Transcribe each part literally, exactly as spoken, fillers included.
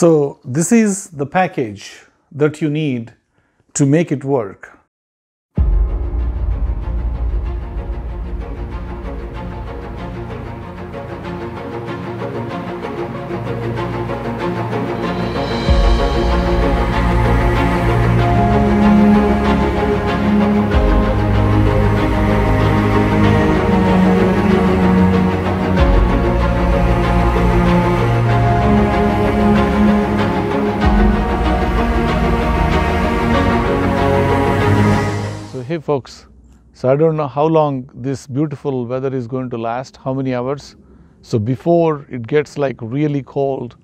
So this is the package that you need to make it work. Hey folks, so I don't know how long this beautiful weather is going to last, how many hours. So before it gets like really cold,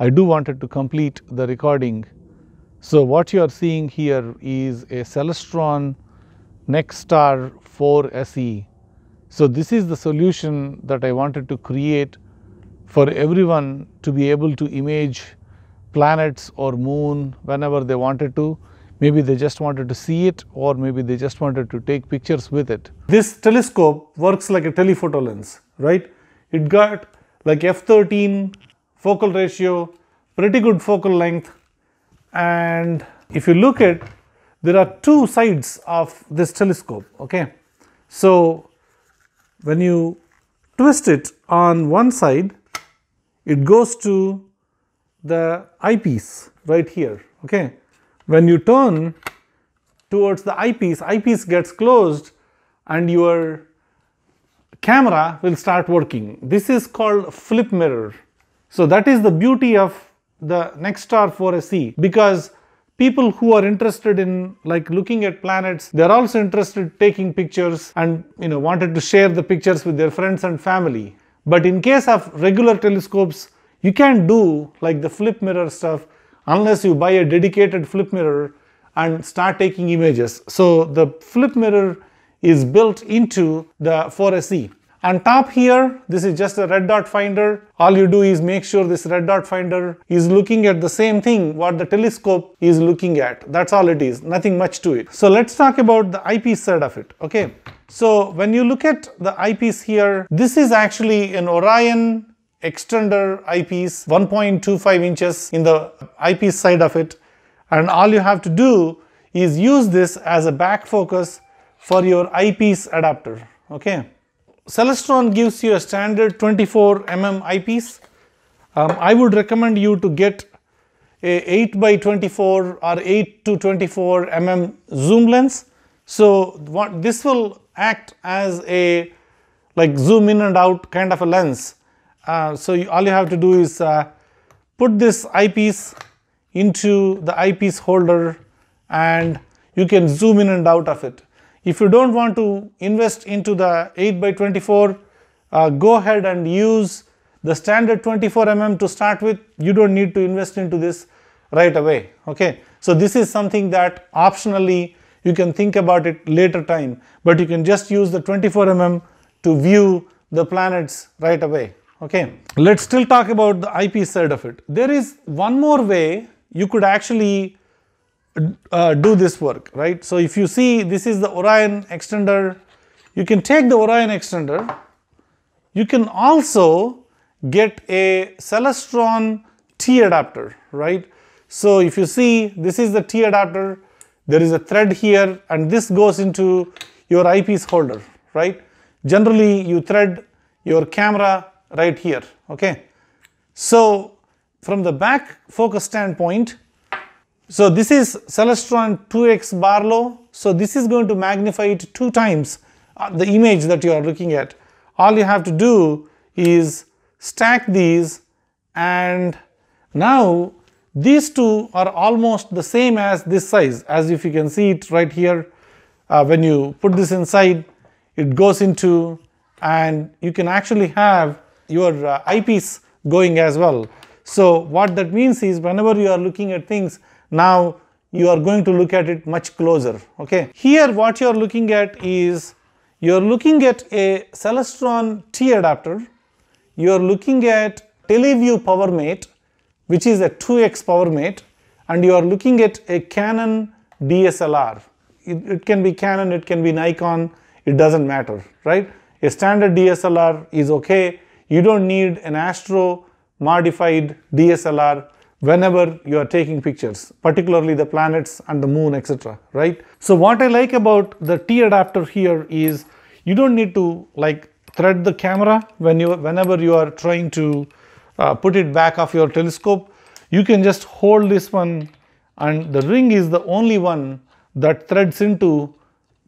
I do wanted to complete the recording. So what you are seeing here is a Celestron Nexstar four S E. So this is the solution that I wanted to create for everyone to be able to image planets or moon whenever they wanted to. Maybe they just wanted to see it, or maybe they just wanted to take pictures with it. This telescope works like a telephoto lens, right? It got like f thirteen focal ratio, pretty good focal length. And if you look at, there are two sides of this telescope, okay? So when you twist it on one side, it goes to the eyepiece right here, okay? When you turn towards the eyepiece, eyepiece gets closed and your camera will start working. This is called flip mirror. So that is the beauty of the Nexstar four S E, because people who are interested in like looking at planets, they're also interested in taking pictures and, you know, wanted to share the pictures with their friends and family. But in case of regular telescopes, you can't do like the flip mirror stuff unless you buy a dedicated flip mirror and start taking images. So the flip mirror is built into the four S E. On top here, this is just a red dot finder. All you do is make sure this red dot finder is looking at the same thing what the telescope is looking at. That's all it is, nothing much to it. So let's talk about the eyepiece side of it, okay? So when you look at the eyepiece here, this is actually an Orion extender eyepiece, one point two five inches in the eyepiece side of it, and all you have to do is use this as a back focus for your eyepiece adapter, okay? Celestron gives you a standard twenty-four millimeter eyepiece. Um, I would recommend you to get a eight by twenty-four or eight to twenty-four millimeter zoom lens. So what, this will act as a like zoom in and out kind of a lens. Uh, so you, all you have to do is uh, put this eyepiece into the eyepiece holder and you can zoom in and out of it. If you don't want to invest into the eight by twenty-four, uh, go ahead and use the standard twenty-four millimeter to start with. You don't need to invest into this right away, okay? So this is something that optionally you can think about it later time, but you can just use the twenty-four millimeter to view the planets right away. Okay, let's still talk about the eyepiece side of it. There is one more way you could actually uh, do this work, right? So if you see, this is the Orion extender. You can take the Orion extender. You can also get a Celestron T-adapter, right? So if you see, this is the T-adapter. There is a thread here and this goes into your eyepiece holder, right? Generally, you thread your camera right here, okay? So from the back focus standpoint, so this is Celestron two x Barlow. So this is going to magnify it two times the image that you are looking at. All you have to do is stack these, and now these two are almost the same as this size, as if you can see it right here. Uh, when you put this inside, it goes into, and you can actually have your uh, eyepiece going as well. So what that means is, whenever you are looking at things, now you are going to look at it much closer, okay? Here what you are looking at is, you are looking at a Celestron T adapter, you are looking at TeleVue Powermate, which is a two x Powermate, and you are looking at a Canon D S L R. It, it can be Canon, it can be Nikon, it doesn't matter, right? A standard D S L R is okay. You don't need an astro modified D S L R whenever you are taking pictures, particularly the planets and the moon, et cetera, right? So what I like about the T-adapter here is you don't need to like thread the camera when you, whenever you are trying to uh, put it back off your telescope. You can just hold this one, and the ring is the only one that threads into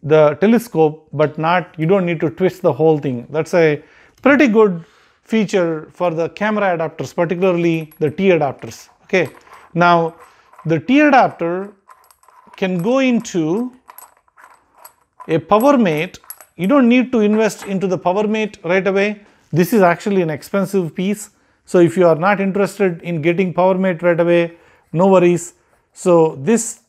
the telescope, but not, you don't need to twist the whole thing. That's a pretty good feature for the camera adapters, particularly the T-adapters. Okay, now the T-adapter can go into a Powermate. You don't need to invest into the Powermate right away. This is actually an expensive piece. So if you are not interested in getting Powermate right away, no worries. So this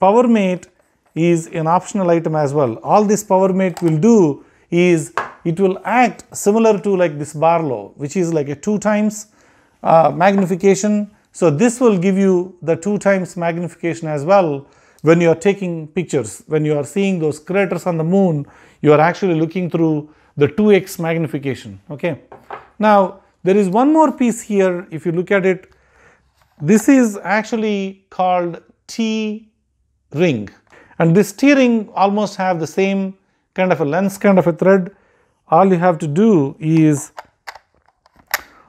Powermate is an optional item as well. All this Powermate will do is it will act similar to like this Barlow, which is like a two times uh, magnification. So this will give you the two times magnification as well when you are taking pictures. When you are seeing those craters on the moon, you are actually looking through the two X magnification. Okay. Now there is one more piece here. If you look at it, this is actually called T-ring, and this T-ring almost have the same kind of a lens, kind of a thread. All you have to do is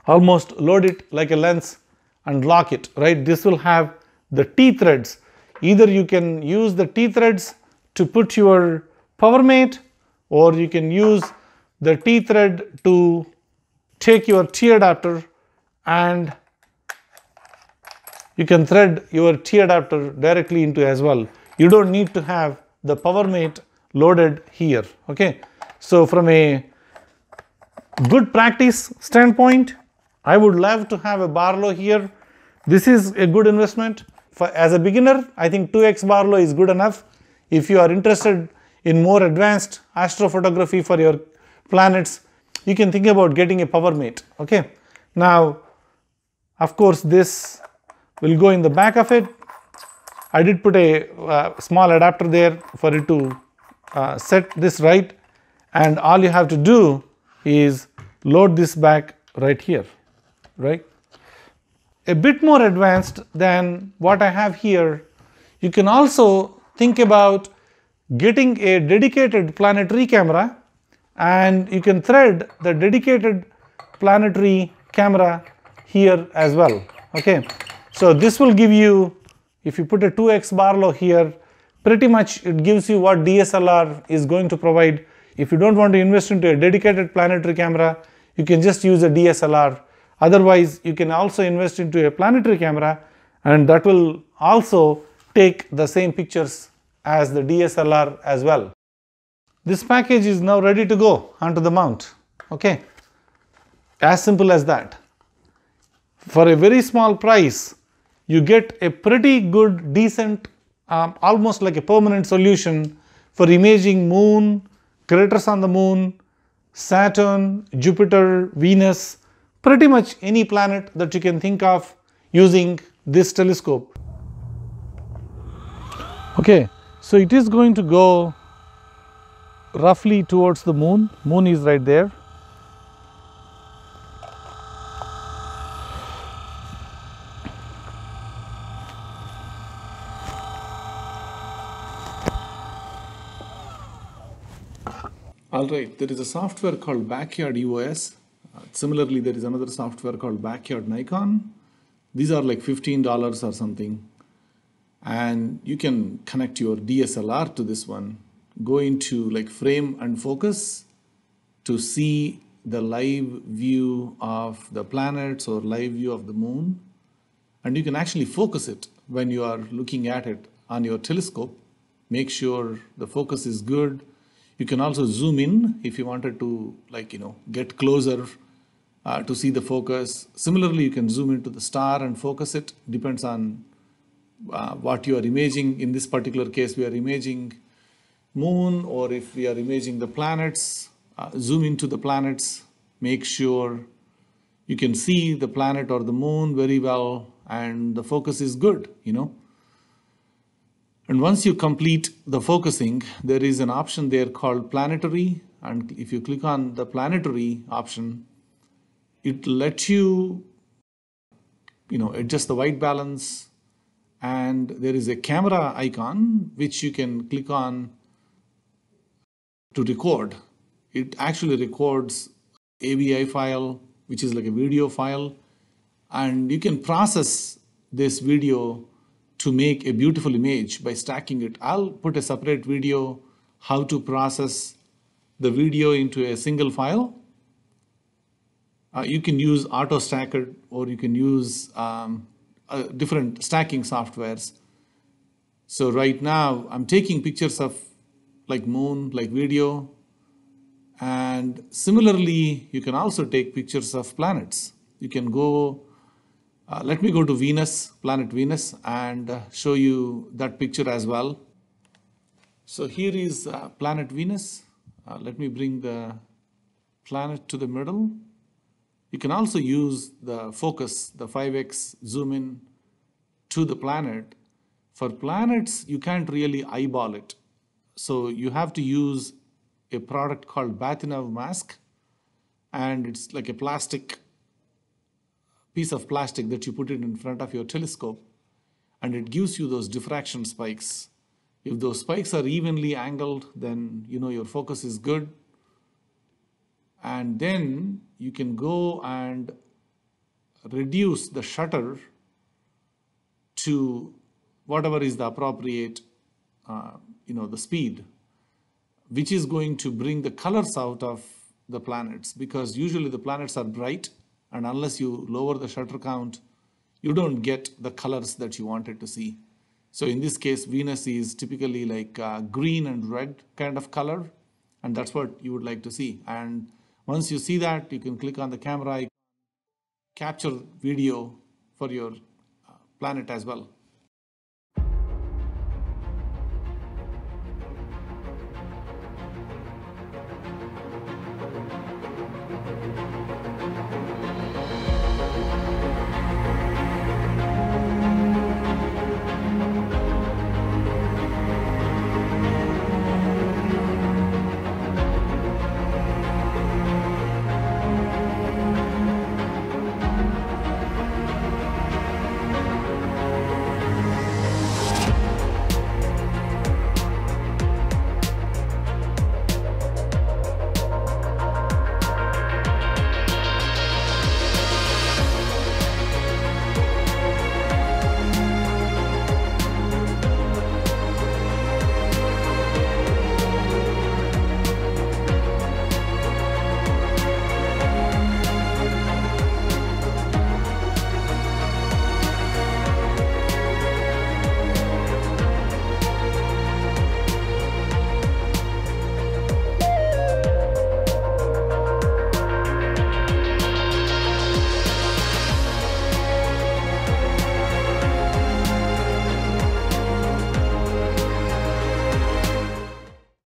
almost load it like a lens and lock it, right? This will have the T-threads. Either you can use the T-threads to put your Powermate, or you can use the T-thread to take your T-adapter, and you can thread your T-adapter directly into as well. You don't need to have the Powermate loaded here, okay? So from a good practice standpoint, I would love to have a Barlow here. This is a good investment. For, as a beginner, I think two X Barlow is good enough. If you are interested in more advanced astrophotography for your planets, you can think about getting a Powermate, okay? Now, of course, this will go in the back of it. I did put a uh, small adapter there for it to uh, set this right, and all you have to do is load this back right here, right? A bit more advanced than what I have here, you can also think about getting a dedicated planetary camera, and you can thread the dedicated planetary camera here as well, okay? So this will give you, if you put a two X Barlow here, pretty much it gives you what D S L R is going to provide. If you don't want to invest into a dedicated planetary camera, you can just use a D S L R. Otherwise, you can also invest into a planetary camera, and that will also take the same pictures as the D S L R as well. This package is now ready to go onto the mount, okay? As simple as that. For a very small price, you get a pretty good, decent, um, almost like a permanent solution for imaging moon, craters on the moon, Saturn, Jupiter, Venus, pretty much any planet that you can think of using this telescope. Okay, so it is going to go roughly towards the moon. Moon is right there. Alright, there is a software called Backyard E O S. Uh, similarly, there is another software called Backyard Nikon. These are like fifteen dollars or something. And you can connect your D S L R to this one. Go into like frame and focus to see the live view of the planets or live view of the moon. And you can actually focus it when you are looking at it on your telescope. Make sure the focus is good. You can also zoom in if you wanted to, like, you know, get closer uh, to see the focus. Similarly, you can zoom into the star and focus it. Depends on uh, what you are imaging. In this particular case, we are imaging moon, or if we are imaging the planets, uh, zoom into the planets. Make sure you can see the planet or the moon very well, and the focus is good, you know. And once you complete the focusing, there is an option there called planetary, and if you click on the planetary option, it lets you you know, adjust the white balance, and there is a camera icon which you can click on to record. It actually records A V I file, which is like a video file, and you can process this video to make a beautiful image by stacking it. I'll put a separate video how to process the video into a single file. Uh, you can use auto stacker, or you can use um, uh, different stacking softwares. So right now I'm taking pictures of like moon, like video, and similarly you can also take pictures of planets. You can go, uh, let me go to Venus, planet Venus, and uh, show you that picture as well. So here is uh, planet Venus. Uh, let me bring the planet to the middle. You can also use the focus, the five X zoom in to the planet. For planets, you can't really eyeball it. So you have to use a product called Bathinov mask, and it's like a plastic piece of plastic that you put it in front of your telescope, and it gives you those diffraction spikes. If those spikes are evenly angled, then you know your focus is good. And then you can go and reduce the shutter to whatever is the appropriate, uh, you know, the speed, which is going to bring the colors out of the planets, because usually the planets are bright, and unless you lower the shutter count, you don't get the colors that you wanted to see. So in this case, Venus is typically like uh, green and red kind of color, and that's what you would like to see. And once you see that, you can click on the camera icon, capture video for your planet as well.